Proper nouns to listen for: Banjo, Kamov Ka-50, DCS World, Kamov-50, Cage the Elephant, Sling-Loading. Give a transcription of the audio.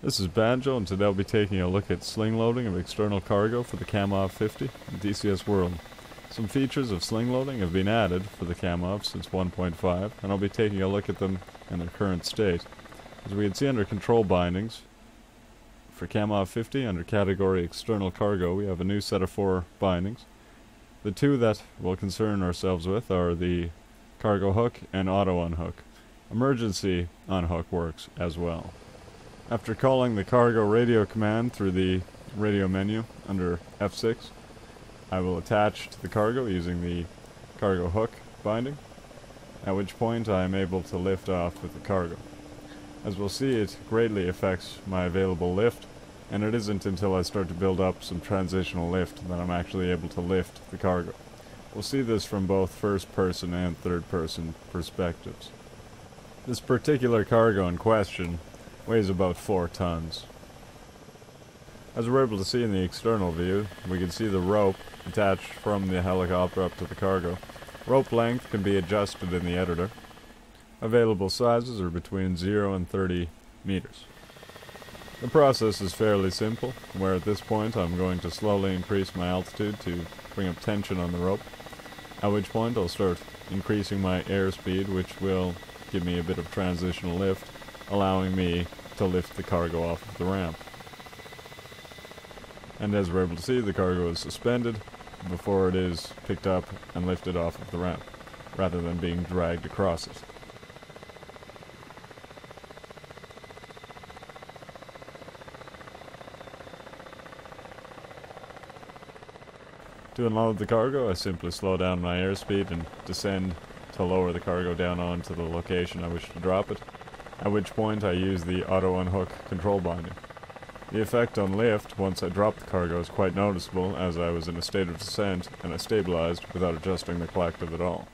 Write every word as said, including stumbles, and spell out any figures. This is Banjo, and today I'll be taking a look at sling loading of external cargo for the Kamov fifty in D C S World. Some features of sling loading have been added for the Kamov since one point five, and I'll be taking a look at them in their current state. As we can see under control bindings, for Kamov fifty under category external cargo we have a new set of four bindings. The two that we'll concern ourselves with are the cargo hook and auto unhook. Emergency unhook works as well. After calling the cargo radio command through the radio menu under F six, I will attach to the cargo using the cargo hook binding, at which point I am able to lift off with the cargo. As we'll see, it greatly affects my available lift, and it isn't until I start to build up some transitional lift that I'm actually able to lift the cargo. We'll see this from both first-person and third-person perspectives. This particular cargo in question weighs about four tons. As we're able to see in the external view, we can see the rope attached from the helicopter up to the cargo. Rope length can be adjusted in the editor. Available sizes are between zero and thirty meters. The process is fairly simple, where at this point I'm going to slowly increase my altitude to bring up tension on the rope, at which point I'll start increasing my airspeed, which will give me a bit of transitional lift, allowing me to lift the cargo off of the ramp. And as we're able to see, the cargo is suspended before it is picked up and lifted off of the ramp, rather than being dragged across it. To unload the cargo, I simply slow down my airspeed and descend to lower the cargo down onto the location I wish to drop it, at which point I use the auto unhook control binding. The effect on lift once I drop the cargo is quite noticeable, as I was in a state of descent and I stabilized without adjusting the collective at all.